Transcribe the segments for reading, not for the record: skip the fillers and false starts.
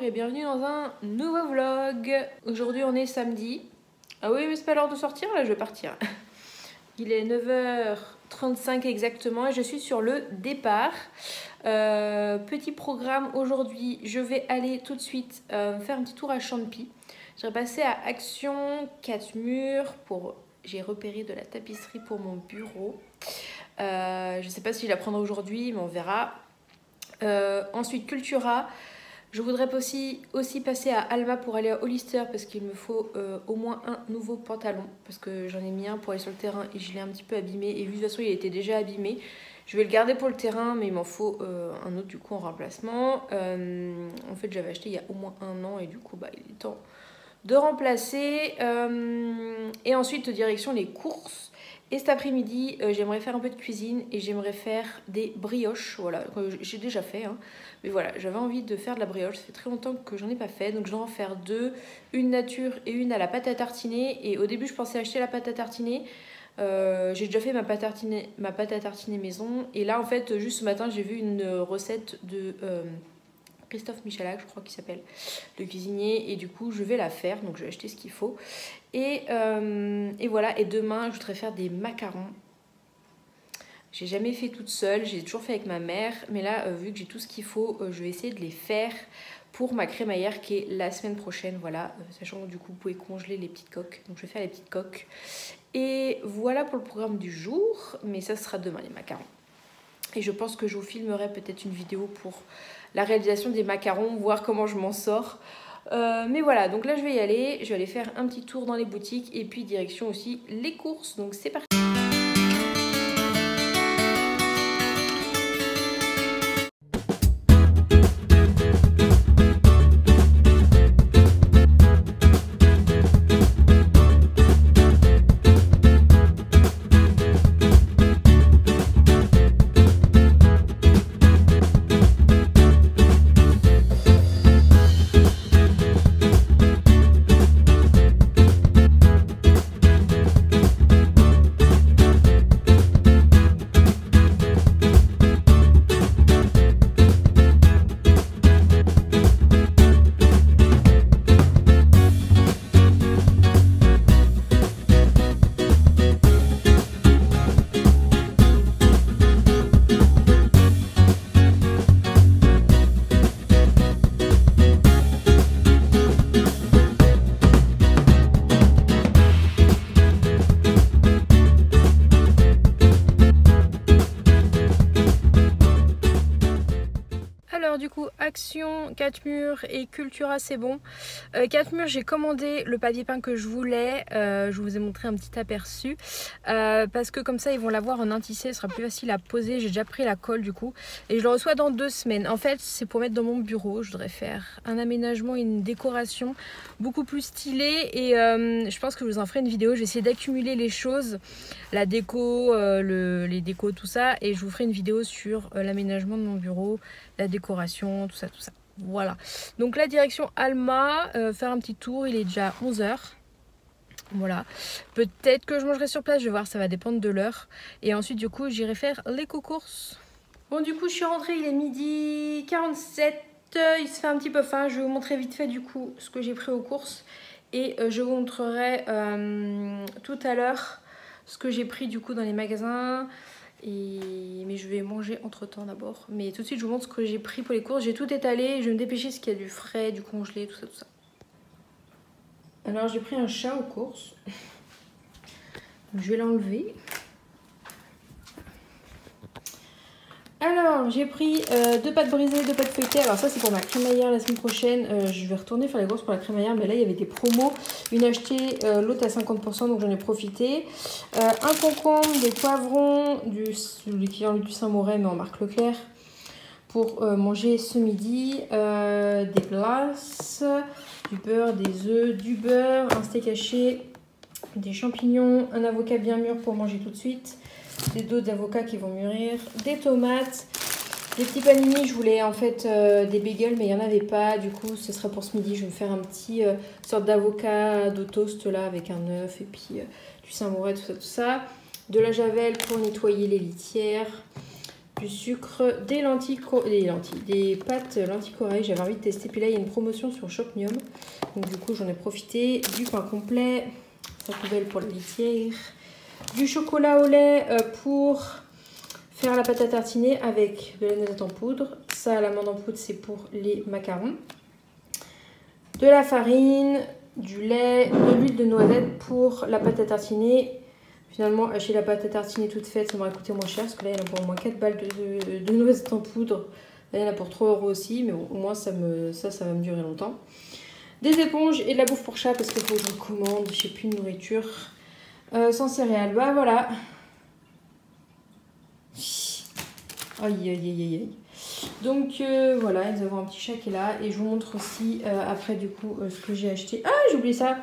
Bonjour et bienvenue dans un nouveau vlog. Aujourd'hui on est samedi. Ah oui mais c'est pas l'heure de sortir là, je vais partir. Il est 9h35 exactement et je suis sur le départ. Petit programme aujourd'hui, je vais aller tout de suite faire un petit tour à Champy. Je vais passer à Action, 4 murs, j'ai repéré de la tapisserie pour mon bureau. Je sais pas si je la prendrai aujourd'hui mais on verra. Ensuite Cultura. Je voudrais aussi passer à Alma pour aller à Hollister parce qu'il me faut au moins un nouveau pantalon. Parce que j'en ai mis un pour aller sur le terrain et je l'ai un petit peu abîmé. Et vu de toute façon il était déjà abîmé. Je vais le garder pour le terrain mais il m'en faut un autre du coup en remplacement. En fait j'avais acheté il y a au moins un an et du coup bah, il est temps de remplacer. Et ensuite direction les courses. Et cet après-midi, j'aimerais faire un peu de cuisine et j'aimerais faire des brioches. Voilà, j'ai déjà fait, hein. Mais voilà, j'avais envie de faire de la brioche. Ça fait très longtemps que j'en ai pas fait. Donc je vais en faire deux, une nature et une à la pâte à tartiner. Et au début, je pensais acheter la pâte à tartiner. J'ai déjà fait ma pâte à tartiner maison. Et là, en fait, juste ce matin, j'ai vu une recette de Christophe Michalak, je crois qu'il s'appelle, le cuisinier, et du coup je vais la faire, donc je vais acheter ce qu'il faut et voilà. Et demain je voudrais faire des macarons. J'ai jamais fait toute seule, j'ai toujours fait avec ma mère, mais là vu que j'ai tout ce qu'il faut, je vais essayer de les faire pour ma crémaillère qui est la semaine prochaine, voilà, sachant que du coup vous pouvez congeler les petites coques, donc je vais faire les petites coques. Et voilà pour le programme du jour, mais ça sera demain les macarons. Et je pense que je vous filmerai peut-être une vidéo pour la réalisation des macarons, voir comment je m'en sors. Mais voilà, donc là je vais y aller. Je vais aller faire un petit tour dans les boutiques et puis direction aussi les courses. Donc c'est parti. Du coup Action, 4 murs et Cultura c'est bon. 4 murs j'ai commandé le papier peint que je voulais, je vous ai montré un petit aperçu parce que comme ça ils vont l'avoir en intissé, ce sera plus facile à poser. J'ai déjà pris la colle du coup et je le reçois dans 2 semaines. En fait c'est pour mettre dans mon bureau, je voudrais faire un aménagement et une décoration beaucoup plus stylée et je pense que je vous en ferai une vidéo. Je vais essayer d'accumuler les choses, la déco, les décos tout ça, et je vous ferai une vidéo sur l'aménagement de mon bureau, la décoration, tout ça, tout ça. Voilà. Donc la direction Alma, faire un petit tour, il est déjà 11h. Voilà. Peut-être que je mangerai sur place, je vais voir, ça va dépendre de l'heure. Et ensuite du coup, j'irai faire les courses. Bon du coup, je suis rentrée, il est midi 47, il se fait un petit peu faim. Je vais vous montrer vite fait du coup ce que j'ai pris aux courses. Et je vous montrerai tout à l'heure ce que j'ai pris du coup dans les magasins. Mais je vais manger entre temps d'abord. Mais tout de suite je vous montre ce que j'ai pris pour les courses. J'ai tout étalé, je vais me dépêcher ce qu'il y a du frais, du congelé, tout ça tout ça. Alors j'ai pris un chat aux courses. Je vais l'enlever. Alors j'ai pris 2 pâtes brisées, 2 pâtes feuilletées. Alors ça c'est pour ma crémaillère la semaine prochaine. Je vais retourner faire les courses pour la crémaillère. Mais là il y avait des promos. Une achetée, l'autre à 50%, donc j'en ai profité. Un concombre, des poivrons, l'équivalent du Saint-Morey mais en marque Leclerc. Pour manger ce midi. Des glaces, du beurre, des œufs, du beurre, un steak haché, des champignons, un avocat bien mûr pour manger tout de suite. Des dos d'avocat qui vont mûrir, des tomates, des petits panini. Je voulais en fait des bagels mais il n'y en avait pas, du coup ce sera pour ce midi. Je vais me faire un petit sorte d'avocat de toast là avec un œuf et puis du Saint-Morey, tout ça tout ça. De la javel pour nettoyer les litières, du sucre, des pâtes lentilles. J'avais envie de tester, puis là il y a une promotion sur Shopmium, donc du coup j'en ai profité. Du pain complet, sa poubelle pour la litière, du chocolat au lait pour faire la pâte à tartiner avec de la noisette en poudre, ça l'amande en poudre c'est pour les macarons, de la farine, du lait, de l'huile de noisette pour la pâte à tartiner. Finalement, acheter la pâte à tartiner toute faite, ça m'aurait coûté moins cher, parce que là, il y en a pour au moins 4 balles de noisettes en poudre. Là, il y en a pour 3 € aussi, mais bon, au moins, ça va me durer longtemps. Des éponges et de la bouffe pour chat, parce qu'il faut que je commande, je sais plus, de nourriture. Sans céréales, bah voilà. Aïe, aïe, aïe, aïe. Donc, voilà, nous avons un petit chat qui est là. Et je vous montre aussi, après, du coup, ce que j'ai acheté. Ah, j'ai oublié ça!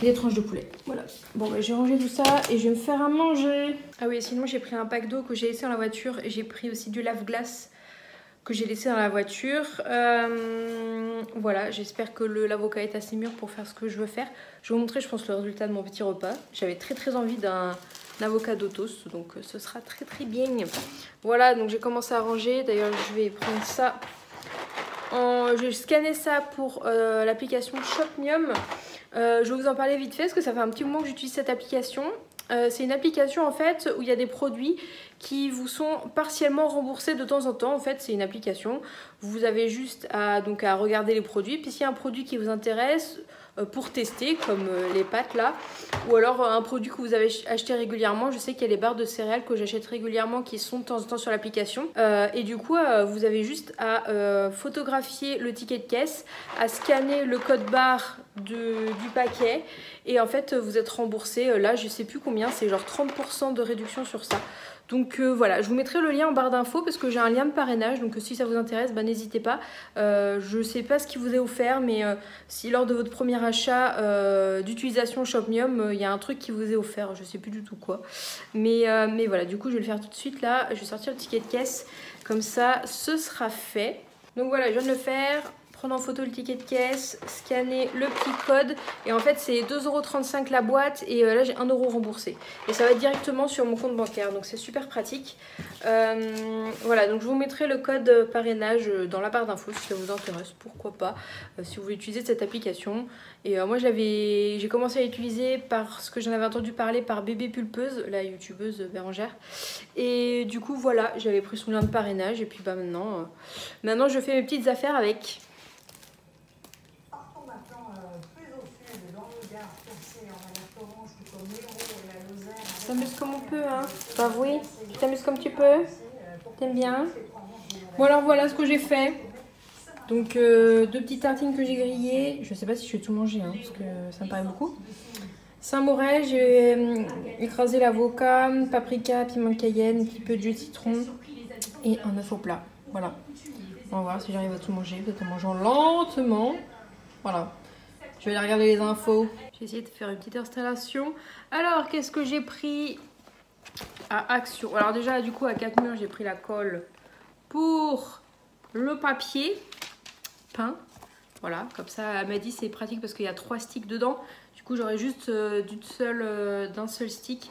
Des tranches de poulet, voilà. Bon, bah, j'ai rangé tout ça et je vais me faire à manger. Ah oui, sinon j'ai pris un pack d'eau que j'ai laissé dans la voiture. J'ai pris aussi du lave-glace que j'ai laissé dans la voiture. Voilà, j'espère que l'avocat est assez mûr pour faire ce que je veux faire. Je vais vous montrer, je pense, le résultat de mon petit repas. J'avais très envie d'un avocat toast, donc ce sera très bien. Voilà, donc j'ai commencé à ranger. D'ailleurs, je vais prendre ça. Je vais scanner ça pour l'application Shopmium. Je vais vous en parler vite fait parce que ça fait un petit moment que j'utilise cette application. C'est une application en fait où il y a des produits qui vous sont partiellement remboursés de temps en temps. En fait, c'est une application. Vous avez juste à regarder les produits. Puis s'il y a un produit qui vous intéresse pour tester, comme les pâtes là, ou alors un produit que vous avez acheté régulièrement. Je sais qu'il y a les barres de céréales que j'achète régulièrement qui sont de temps en temps sur l'application. Et du coup, vous avez juste à photographier le ticket de caisse, à scanner le code barre du paquet. Et en fait, vous êtes remboursé. Là, je sais plus combien, c'est genre 30% de réduction sur ça. Donc voilà, je vous mettrai le lien en barre d'infos parce que j'ai un lien de parrainage. Donc si ça vous intéresse, bah, n'hésitez pas. Je sais pas ce qui vous est offert, mais si lors de votre premier achat d'utilisation Shopmium, il y a un truc qui vous est offert, je sais plus du tout quoi. Mais voilà, du coup je vais le faire tout de suite là. Je vais sortir le ticket de caisse, comme ça ce sera fait. Donc voilà, je viens de le faire. Prendre en photo le ticket de caisse, scanner le petit code et en fait c'est 2,35 € la boîte et là j'ai 1 € remboursé et ça va être directement sur mon compte bancaire, donc c'est super pratique. Voilà, donc je vous mettrai le code parrainage dans la barre d'infos si ça vous intéresse, pourquoi pas, si vous voulez utiliser cette application. Et moi j'ai commencé à l'utiliser parce que j'en avais entendu parler par bébé pulpeuse, la youtubeuse Bérangère, et du coup voilà, j'avais pris son lien de parrainage et puis bah maintenant je fais mes petites affaires avec. T'amuses comme on peut, hein. Bah oui, tu t'amuses comme tu peux. T'aimes bien. Bon alors voilà ce que j'ai fait. Donc 2 petites tartines que j'ai grillées. Je sais pas si je vais tout manger, hein, parce que ça me paraît beaucoup. Saint-Morel, j'ai écrasé l'avocat, paprika, piment de cayenne, un petit peu de jus de citron et un œuf au plat. Voilà. On va voir si j'arrive à tout manger, peut-être en mangeant lentement. Voilà. Je vais aller regarder les infos. J'ai essayé de faire une petite installation. Alors, qu'est-ce que j'ai pris à Action? Alors déjà, du coup, à 4 murs, j'ai pris la colle pour le papier peint. Voilà, comme ça, elle m'a dit c'est pratique parce qu'il y a 3 sticks dedans. Du coup, j'aurais juste d'un seul stick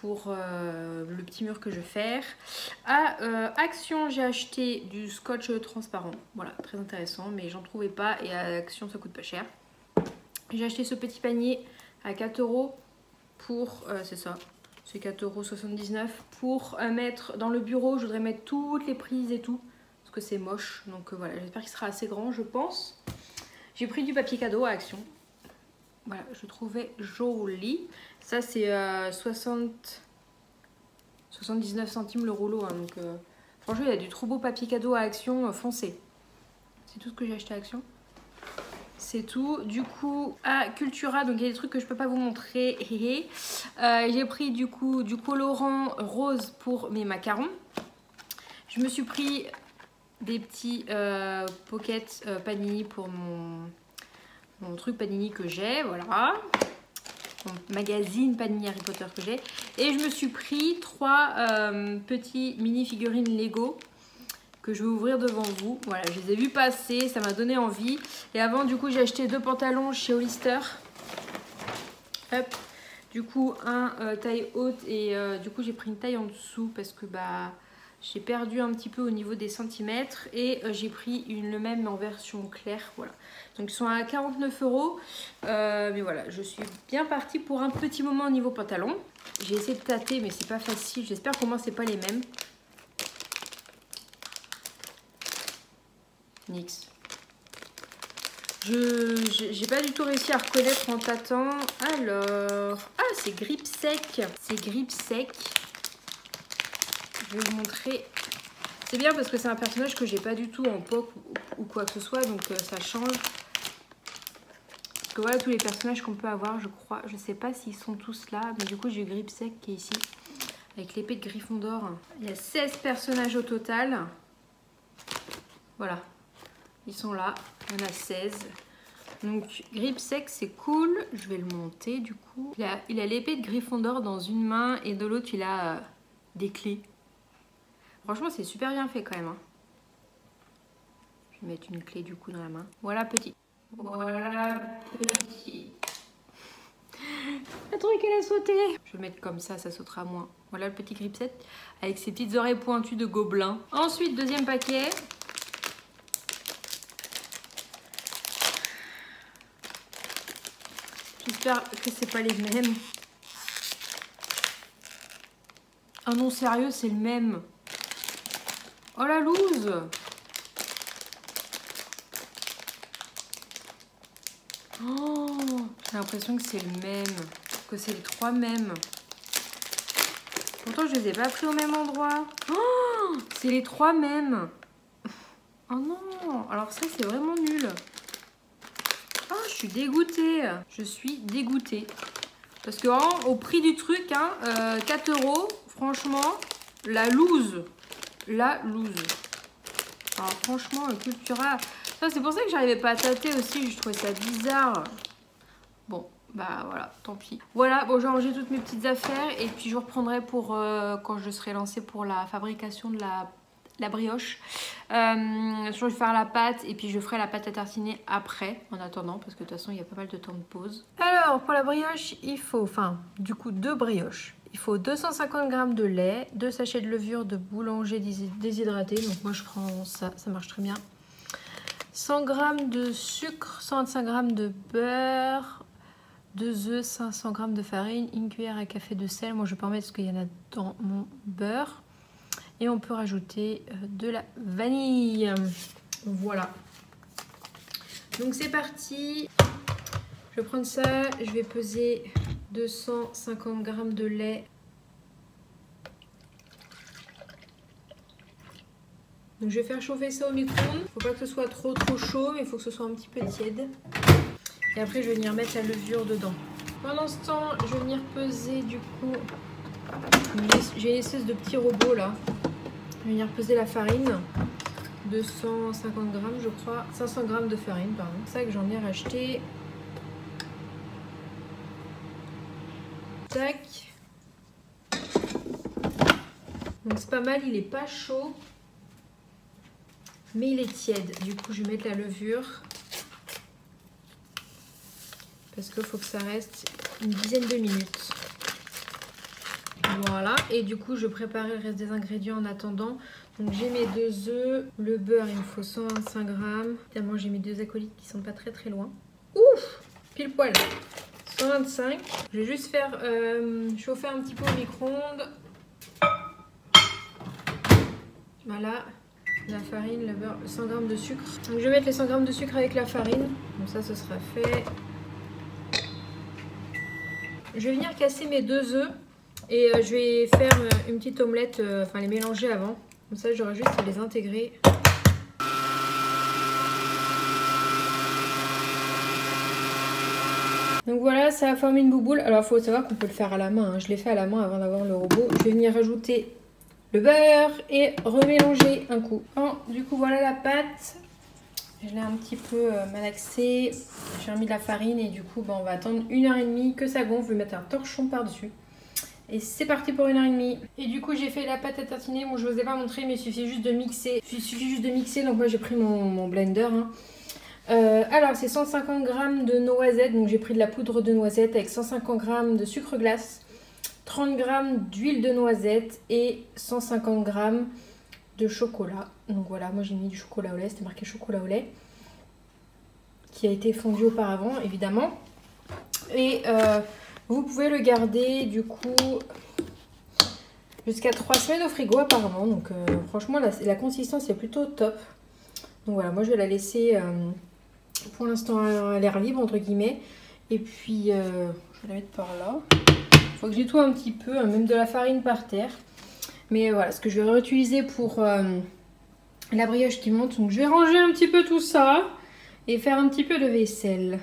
pour le petit mur que je vais faire. À Action, j'ai acheté du scotch transparent. Voilà, très intéressant, mais j'en trouvais pas. Et à Action, ça coûte pas cher. J'ai acheté ce petit panier à 4 € pour, c'est ça, c'est 4,79 € pour mettre dans le bureau. Je voudrais mettre toutes les prises et tout, parce que c'est moche. Donc voilà, j'espère qu'il sera assez grand, je pense. J'ai pris du papier cadeau à Action. Voilà, je trouvais joli. Ça, c'est 79 centimes le rouleau. Hein, donc franchement, il y a du trop beau papier cadeau à Action foncé. C'est tout ce que j'ai acheté à Action. C'est tout. Du coup, à Cultura, donc il y a des trucs que je peux pas vous montrer. J'ai pris du coup du colorant rose pour mes macarons. Je me suis pris des petits pockets panini pour mon truc panini que j'ai. Voilà. Mon magazine panini Harry Potter que j'ai. Et je me suis pris 3 petits mini figurines Lego que je vais ouvrir devant vous. Voilà, je les ai vus passer, ça m'a donné envie. Et avant, du coup, j'ai acheté 2 pantalons chez Hollister. Hop. Du coup, un taille haute et du coup, j'ai pris une taille en dessous parce que bah j'ai perdu un petit peu au niveau des centimètres et j'ai pris le même en version claire. Voilà. Donc, ils sont à 49 €. Mais voilà, je suis bien partie pour un petit moment au niveau pantalon. J'ai essayé de tâter, mais c'est pas facile. J'espère qu'au moins, c'est pas les mêmes. Nix. Je n'ai pas du tout réussi à reconnaître en tâtant. Alors... Ah, c'est Gripsec. C'est Gripsec. Je vais vous montrer. C'est bien parce que c'est un personnage que j'ai pas du tout en pop ou quoi que ce soit. Donc ça change. Parce que voilà tous les personnages qu'on peut avoir, je crois. Je sais pas s'ils sont tous là. Mais du coup, j'ai Gripsec qui est ici. Avec l'épée de Gryffondor. Il y a 16 personnages au total. Voilà. Ils sont là, il y en a 16. Donc Gripsec, c'est cool. Je vais le monter du coup. Il a l'épée de Gryffondor dans une main et de l'autre il a des clés. Franchement c'est super bien fait quand même. Hein. Je vais mettre une clé du coup dans la main. Voilà petit. Voilà petit. Le truc elle a sauté. Je vais le mettre comme ça, ça sautera moins. Voilà le petit Gripsec avec ses petites oreilles pointues de gobelin. Ensuite deuxième paquet. J'espère que c'est pas les mêmes. Ah non, sérieux, c'est le même. Oh la loose! Oh, j'ai l'impression que c'est le même. Que c'est les trois mêmes. Pourtant, je les ai pas pris au même endroit. Oh, c'est les trois mêmes. Oh non! Alors, ça, c'est vraiment nul. Je suis dégoûtée, parce que vraiment, au prix du truc, hein, 4 €, franchement, la loose, Alors franchement, le Cultura, ça c'est pour ça que j'arrivais pas à tâter aussi, je trouvais ça bizarre. Bon, bah voilà, tant pis. Voilà, bon j'ai rangé toutes mes petites affaires et puis je reprendrai pour quand je serai lancée pour la fabrication de la brioche. Je vais faire la pâte et puis je ferai la pâte à tartiner après en attendant parce que de toute façon il y a pas mal de temps de pause. Alors pour la brioche il faut, enfin du coup deux brioches, il faut 250 g de lait, 2 sachets de levure de boulanger déshydraté, donc moi je prends ça, ça marche très bien, 100 g de sucre, 125 g de beurre, 2 œufs, 500 g de farine, une cuillère à café de sel, moi je vais pas en mettre parce qu'il y en a dans mon beurre. Et on peut rajouter de la vanille. Voilà. Donc c'est parti. Je vais prendre ça. Je vais peser 250 g de lait. Donc je vais faire chauffer ça au micro-ondes. Faut pas que ce soit trop chaud, mais il faut que ce soit un petit peu tiède. Et après je vais venir mettre la levure dedans. Pendant ce temps, je vais venir peser du coup... J'ai une espèce de petit robot là. Je vais venir peser la farine, 250 g je crois, 500 g de farine pardon, c'est ça que j'en ai racheté. Tac. Donc c'est pas mal, il est pas chaud, mais il est tiède. Du coup je vais mettre la levure parce qu'il faut que ça reste une dizaine de minutes. Voilà, et du coup je préparais le reste des ingrédients en attendant. Donc j'ai mes 2 œufs, le beurre il me faut 125 grammes. Évidemment j'ai mes 2 acolytes qui sont pas très loin. Ouf, pile poil, 125. Je vais juste faire chauffer un petit peu au micro-ondes. Voilà, la farine, le beurre, 100 g de sucre. Donc je vais mettre les 100 g de sucre avec la farine. Donc ça ce sera fait. Je vais venir casser mes 2 œufs. Et je vais faire une petite omelette, enfin les mélanger avant. Comme ça, j'aurai juste à les intégrer. Donc voilà, ça a formé une bouboule. Alors, il faut savoir qu'on peut le faire à la main. Hein. Je l'ai fait à la main avant d'avoir le robot. Je vais venir rajouter le beurre et remélanger un coup. Bon, du coup, voilà la pâte. Je l'ai un petit peu malaxée. J'ai remis de la farine et du coup, ben, on va attendre 1 heure et demie que ça gonfle. Je vais mettre un torchon par-dessus. Et c'est parti pour 1 heure et demie. Et du coup j'ai fait la pâte à tartiner. Bon je vous ai pas montré mais il suffit juste de mixer. Donc moi j'ai pris mon blender hein. Alors c'est 150 g de noisettes, donc j'ai pris de la poudre de noisette avec 150 g de sucre glace, 30 g d'huile de noisette et 150 g de chocolat. Donc voilà, moi j'ai mis du chocolat au lait, c'était marqué chocolat au lait, qui a été fondu auparavant évidemment. Et vous pouvez le garder du coup jusqu'à 3 semaines au frigo apparemment. Donc franchement la consistance est plutôt top. Donc voilà, moi je vais la laisser pour l'instant à l'air libre entre guillemets. Et puis je vais la mettre par là. Il faut que je nettoie un petit peu, hein, même de la farine par terre. Mais voilà, ce que je vais réutiliser pour l'abriage qui monte. Donc je vais ranger un petit peu tout ça et faire un petit peu de vaisselle.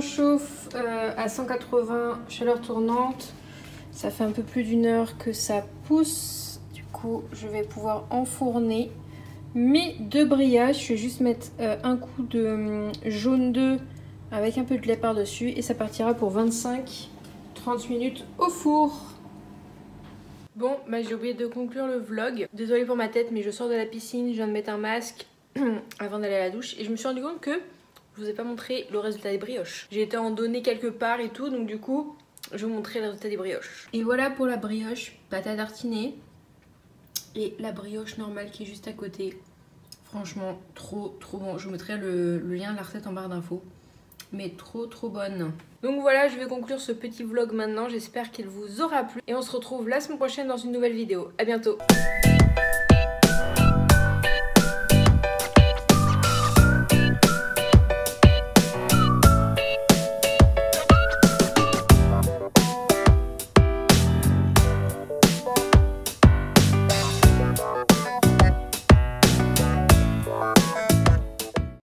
Chauffe à 180 chaleur tournante, ça fait un peu plus d'une heure que ça pousse, du coup je vais pouvoir enfourner mes deux briages. Je vais juste mettre un coup de jaune d'œuf avec un peu de lait par dessus et ça partira pour 25-30 minutes au four. Bon bah, j'ai oublié de conclure le vlog, désolée pour ma tête mais je sors de la piscine, je viens de mettre un masque avant d'aller à la douche et je me suis rendu compte que je vous ai pas montré le résultat des brioches. J'ai été en donner quelque part et tout, donc du coup, je vous montrerai le résultat des brioches. Et voilà pour la brioche pâte à tartiner et la brioche normale qui est juste à côté. Franchement, trop bon. Je vous mettrai le lien de la recette en barre d'infos. Mais trop bonne. Donc voilà, je vais conclure ce petit vlog maintenant. J'espère qu'il vous aura plu. Et on se retrouve la semaine prochaine dans une nouvelle vidéo. A bientôt.